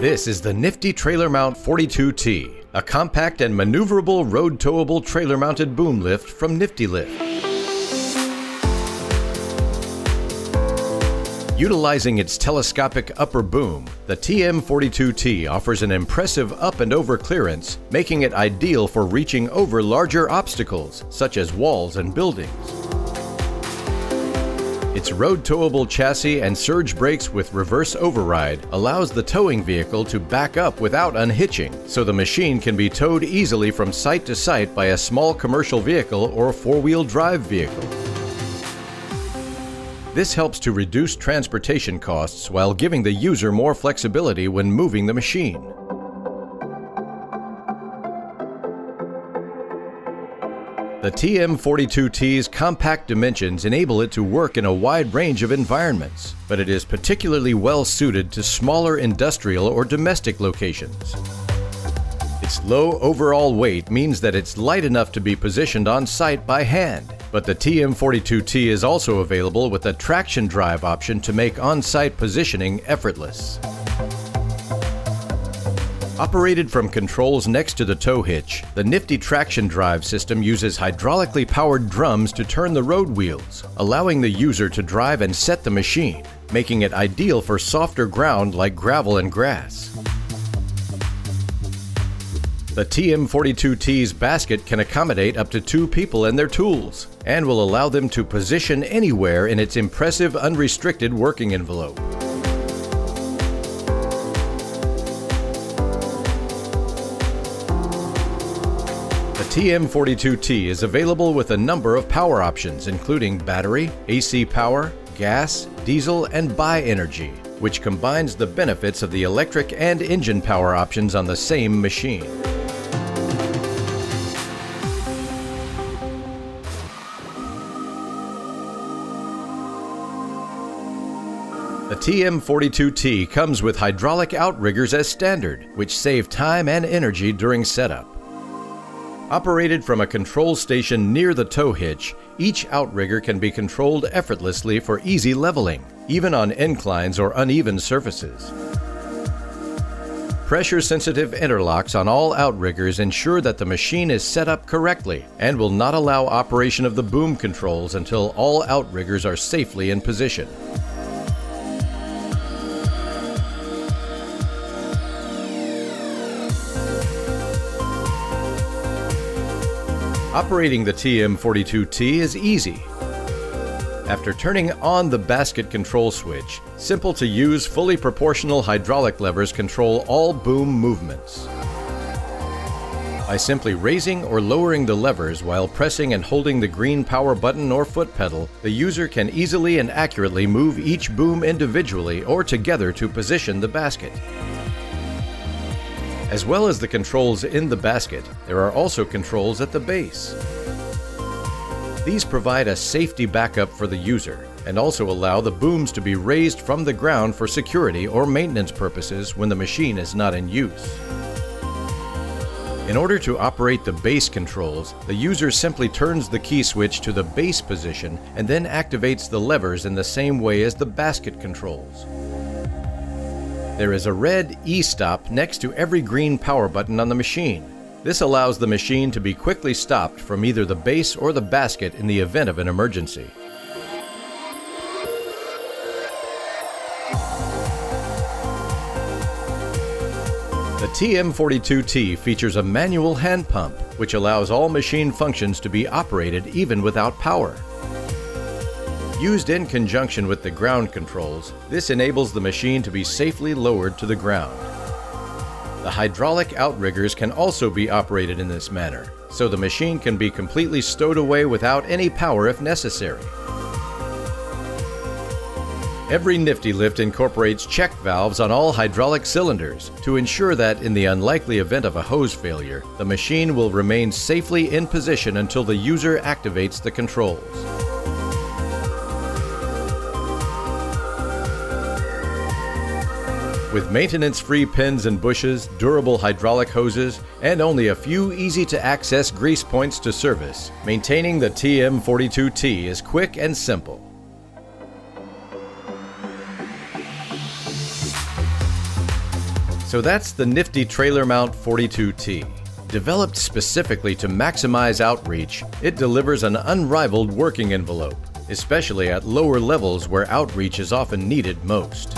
This is the Nifty Trailer Mount 42T, a compact and maneuverable road-towable trailer-mounted boom lift from Nifty Lift. Utilizing its telescopic upper boom, the TM42T offers an impressive up and over clearance, making it ideal for reaching over larger obstacles, such as walls and buildings. Its road-towable chassis and surge brakes with reverse override allows the towing vehicle to back up without unhitching, so the machine can be towed easily from site to site by a small commercial vehicle or four-wheel drive vehicle. This helps to reduce transportation costs while giving the user more flexibility when moving the machine. The TM42T's compact dimensions enable it to work in a wide range of environments, but it is particularly well suited to smaller industrial or domestic locations. Its low overall weight means that it's light enough to be positioned on site by hand, but the TM42T is also available with a traction drive option to make on-site positioning effortless. Operated from controls next to the tow hitch, the Nifty Traction Drive system uses hydraulically powered drums to turn the road wheels, allowing the user to drive and set the machine, making it ideal for softer ground like gravel and grass. The TM42T's basket can accommodate up to two people and their tools, and will allow them to position anywhere in its impressive unrestricted working envelope. The TM42T is available with a number of power options, including battery, AC power, gas, diesel, and bi-energy, which combines the benefits of the electric and engine power options on the same machine. The TM42T comes with hydraulic outriggers as standard, which save time and energy during setup. Operated from a control station near the tow hitch, each outrigger can be controlled effortlessly for easy leveling, even on inclines or uneven surfaces. Pressure-sensitive interlocks on all outriggers ensure that the machine is set up correctly and will not allow operation of the boom controls until all outriggers are safely in position. Operating the TM42T is easy. After turning on the basket control switch, simple to use fully proportional hydraulic levers control all boom movements. By simply raising or lowering the levers while pressing and holding the green power button or foot pedal, the user can easily and accurately move each boom individually or together to position the basket. As well as the controls in the basket, there are also controls at the base. These provide a safety backup for the user and also allow the booms to be raised from the ground for security or maintenance purposes when the machine is not in use. In order to operate the base controls, the user simply turns the key switch to the base position and then activates the levers in the same way as the basket controls. There is a red e-stop next to every green power button on the machine. This allows the machine to be quickly stopped from either the base or the basket in the event of an emergency. The TM42T features a manual hand pump, which allows all machine functions to be operated even without power. Used in conjunction with the ground controls, this enables the machine to be safely lowered to the ground. The hydraulic outriggers can also be operated in this manner, so the machine can be completely stowed away without any power if necessary. Every Nifty Lift incorporates check valves on all hydraulic cylinders to ensure that, in the unlikely event of a hose failure, the machine will remain safely in position until the user activates the controls. With maintenance-free pins and bushes, durable hydraulic hoses, and only a few easy-to-access grease points to service, maintaining the TM42T is quick and simple. So that's the Nifty Trailer Mount 42T. Developed specifically to maximize outreach, it delivers an unrivaled working envelope, especially at lower levels where outreach is often needed most.